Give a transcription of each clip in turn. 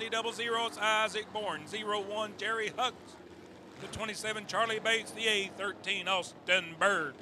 00, Isaac Bourne. 01, Jerry Hux. The 27, Charlie Bates. The A, 13, Austin Bird.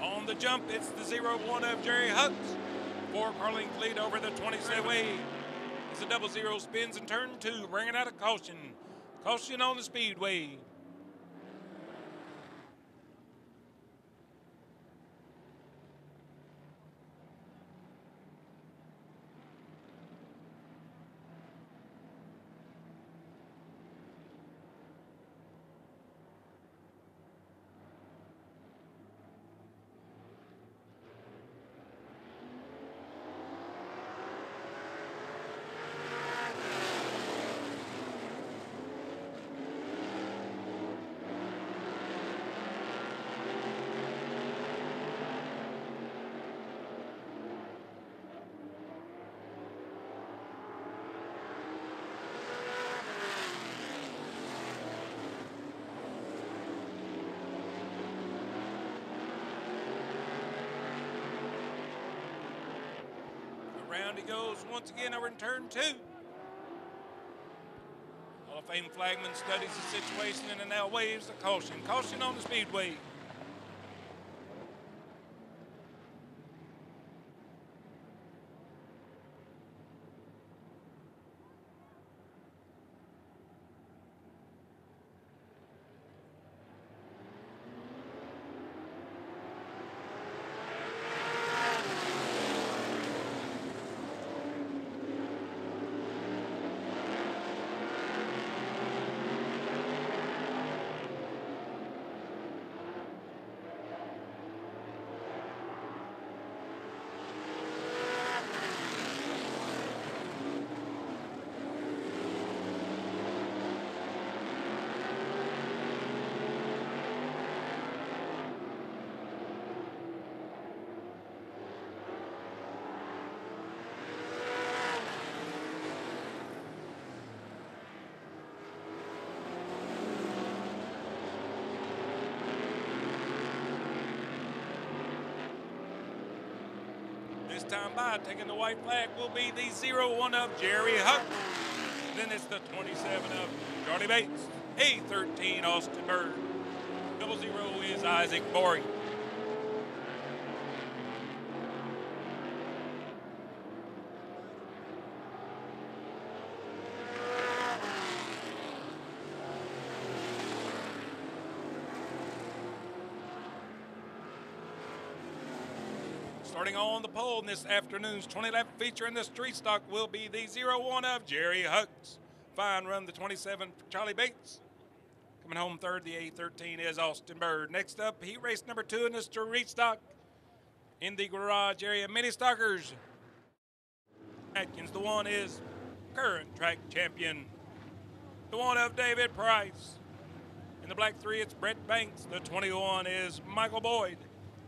On the jump, it's the 01 of Jerry Hux. Four curling fleet over the 27. It's a 00 spins and turn two, bringing out a caution. Caution on the speedway. Round he goes once again over in turn two. Hall of Fame flagman studies the situation and now waves the caution. Caution on the speedway. This time by, taking the white flag will be the 01 of Jerry Hux. Then it's the 27 of Charlie Bates. A13, Austin Bird. 00 is Isaac Bourne. Starting on the pole in this afternoon's 20-lap feature in the street stock will be the 01 of Jerry Hux. Fine run, the 27 for Charlie Bates. Coming home third, the A13 is Austin Bird. Next up, heat race number 2 in the street stock in the garage area. Mini stockers. Atkins, the 1 is current track champion. The 1 of David Price. In the black 3, it's Brett Banks. The 21 is Michael Boyd.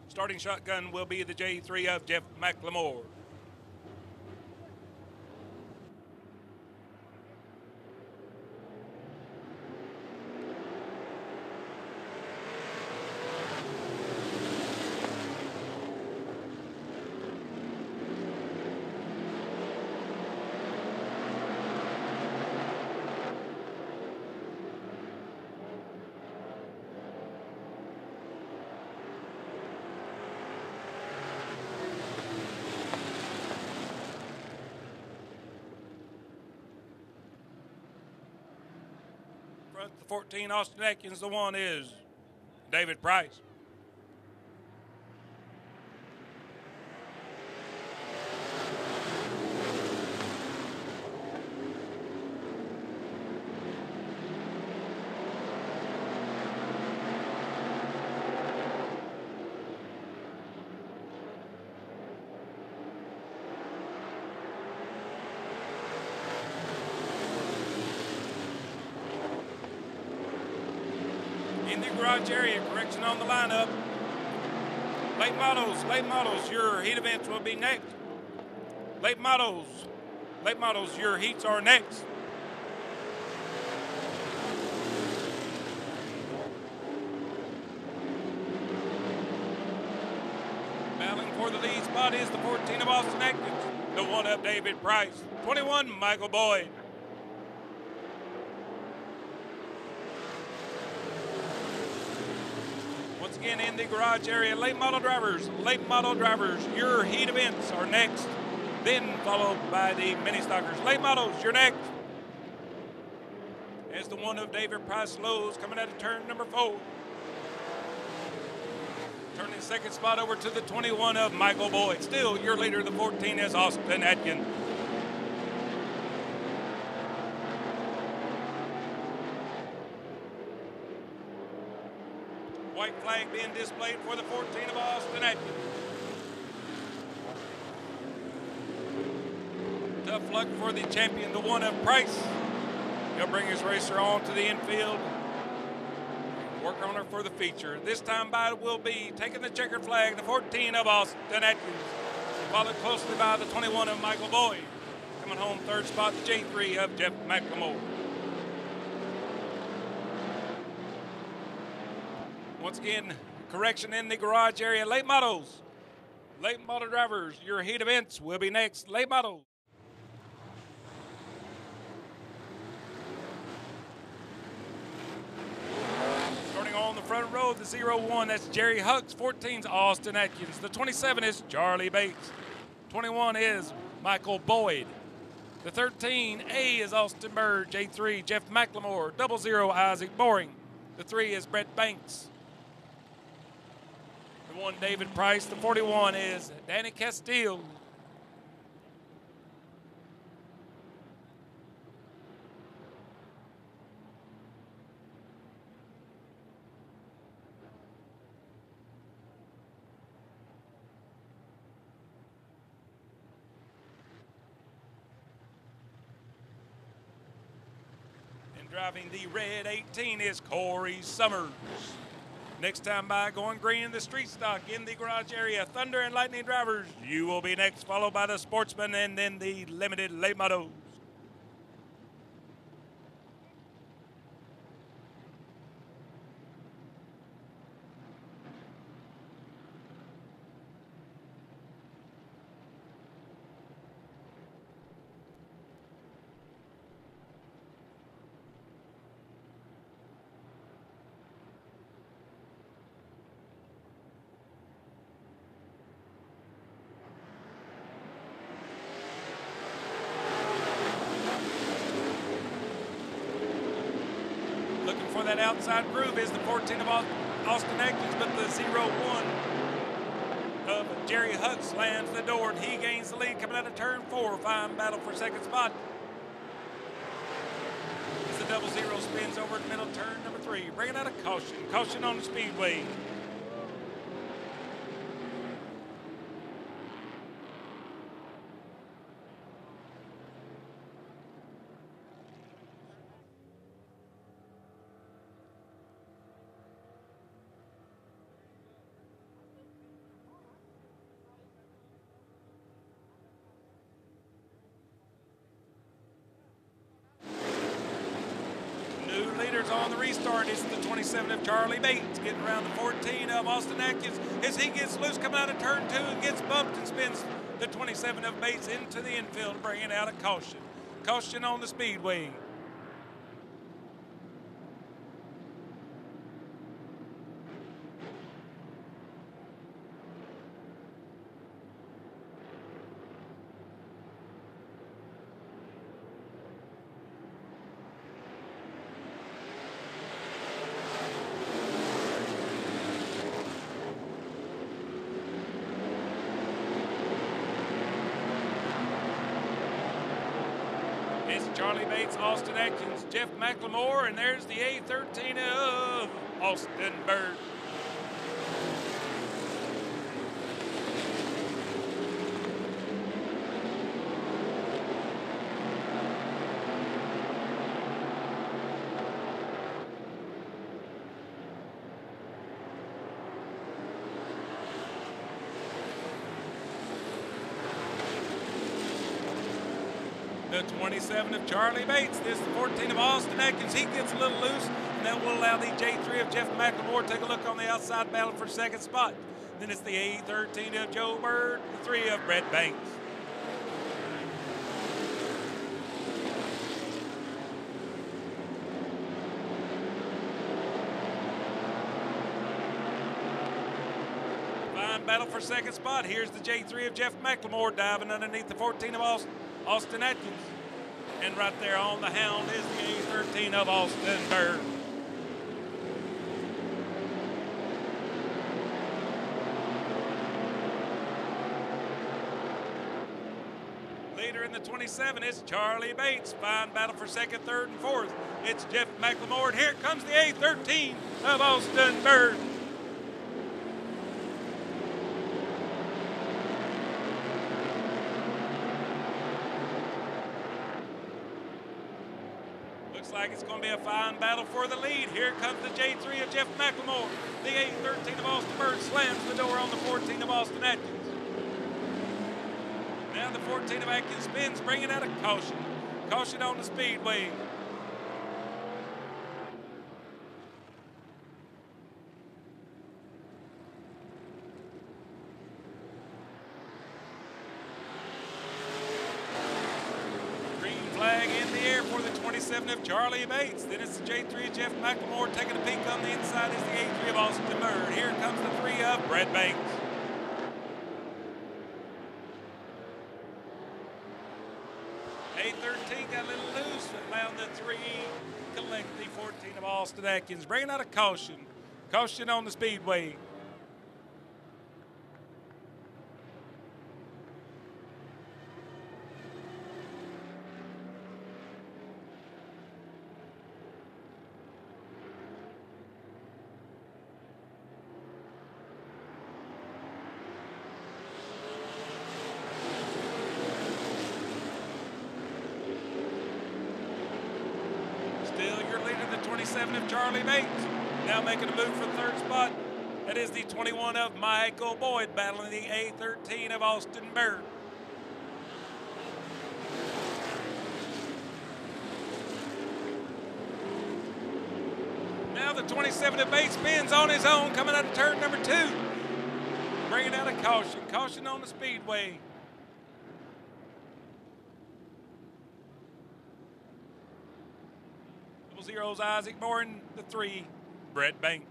Starting shotgun will be the J3 of Jeff McLemore. The 14, Austin Atkins. The 1 is David Price. new garage area. Correction on the lineup. Late models, your heat events will be next. Late models, your heats are next. Battling for the lead spot is the 14 of Austin Atkins, the 1 of David Price, 21 Michael Boyd. Once again in the garage area, late model drivers, your heat events are next. Then followed by the mini stockers. Late models, you're next. As the 1 of David Price Lowe's coming out of turn number 4. Turning second spot over to the 21 of Michael Boyd. Still your leader, the 14 is Austin Atkins. White flag being displayed for the 14 of Austin Atkins. Tough luck for the champion, the 1 of Price. He'll bring his racer on to the infield. Work on her for the feature. This time by will be taking the checkered flag, the 14 of Austin Atkins. Followed closely by the 21 of Michael Boyd. Coming home third spot, the J3 of Jeff McLemore. Once again, correction in the garage area. Late models. Late model drivers, your heat events will be next. Late models. On the front row, the 01, that's Jerry Hux. 14's Austin Atkins. The 27 is Charlie Bates. 21 is Michael Boyd. The 13 A is Austin Bird. J3 Jeff McLemore. 00 Isaac Bourne. The 3 is Brett Banks. The 1 David Price. The 41 is Danny Castile. Driving the red 18 is Corey Summers. Next time by going green in the street stock in the garage area. Thunder and Lightning drivers, you will be next, followed by the Sportsman and then the limited late models. For that outside groove is the 14 of Austin Atkins, but the 01 of Jerry Hux lands the door, and he gains the lead coming out of turn 4. Fine battle for second spot. As the 00 spins over to middle turn number 3, bringing out a caution. Caution on the speedway. On the restart, it's the 27 of Charlie Bates getting around the 14 of Austin Atkins as he gets loose coming out of turn 2 and gets bumped and spins the 27 of Bates into the infield, bringing out a caution. Caution on the speedway. It's Charlie Bates, Austin Atkins, Jeff McLemore, and there's the A13 of Austin Bird. the 27 of Charlie Bates. This is the 14 of Austin Atkins. He gets a little loose, and that will allow the J3 of Jeff McLemore to take a look on the outside battle for second spot. Then it's the A13 of Joe Bird, the 3 of Brett Banks. Battle for second spot. Here's the J3 of Jeff McLemore diving underneath the 14 of Austin Atkins. And right there on the hound is the A13 of Austin Bird. Leader in the 27 is Charlie Bates. Fine battle for second, third, and fourth. It's Jeff McLemore. And here comes the A13 of Austin Bird. Looks like it's going to be a fine battle for the lead. Here comes the J3 of Jeff McLemore. The A13 of Austin Bird slams the door on the 14 of Austin Atkins. Now the 14 of Atkins spins, bringing out a caution. Caution on the speedway. Flag in the air for the 27 of Charlie Bates. Then it's the J3 of Jeff McLemore. Taking a peek on the inside is the A3 of Austin Bird. Here comes the 3 of Brett Banks. A13 got a little loose, allowing the 3 to collect the 14 of Austin Atkins. Bringing out a caution. Caution on the speedway. The 27 of Charlie Bates, now making a move for third spot. That is the 21 of Michael Boyd, battling the A13 of Austin Bird. Now the 27 of Bates spins on his own, coming out of turn number 2. Bringing out a caution, caution on the speedway. Zeros Isaac Bourne, the 3, Brett Banks.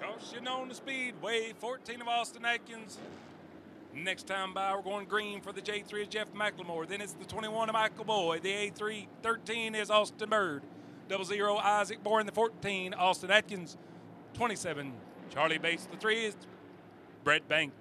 Caution on the speedway, 14 of Austin Atkins. Next time by, we're going green for the J3 of Jeff McLemore. Then it's the 21 of Michael Boyd. The A3 13 is Austin Bird. 00 Isaac Bourne, the 14 Austin Atkins. 27 Charlie Bates, the 3 is Brett Banks.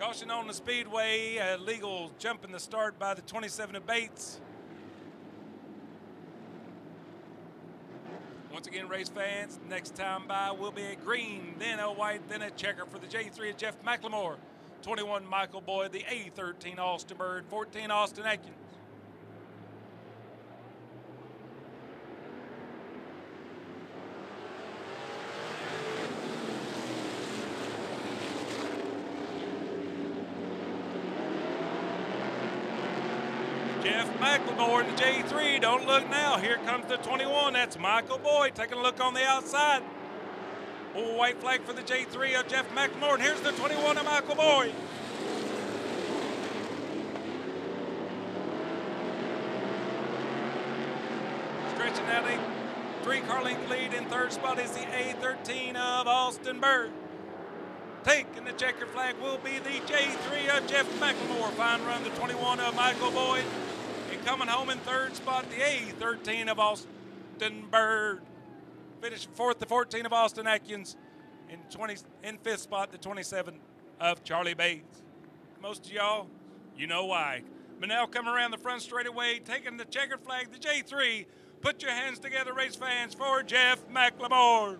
Caution on the speedway, a legal jump in the start by the 27 of Bates. Once again, race fans, next time by will be a green, then a white, then a checker for the J3 of Jeff McLemore. 21 Michael Boyd, the A13 Austin Bird, 14 Austin Atkins. Jeff McLemore in the J3, don't look now. Here comes the 21, that's Michael Boyd taking a look on the outside. Oh, white flag for the J3 of Jeff McLemore, and here's the 21 of Michael Boyd. Stretching out a 3-car length lead in third spot is the A13 of Austin Bird. Taking the checkered flag will be the J3 of by Jeff McLemore. Fine run, the 21 of Michael Boyd. And coming home in third spot, the A13 of Austin Bird. Finished fourth, the 14 of Austin Atkins. In fifth spot, the 27 of Charlie Bates. Most of y'all, you know why. Manel coming around the front straightaway, taking the checkered flag, the J3. Put your hands together, race fans, for Jeff McLemore.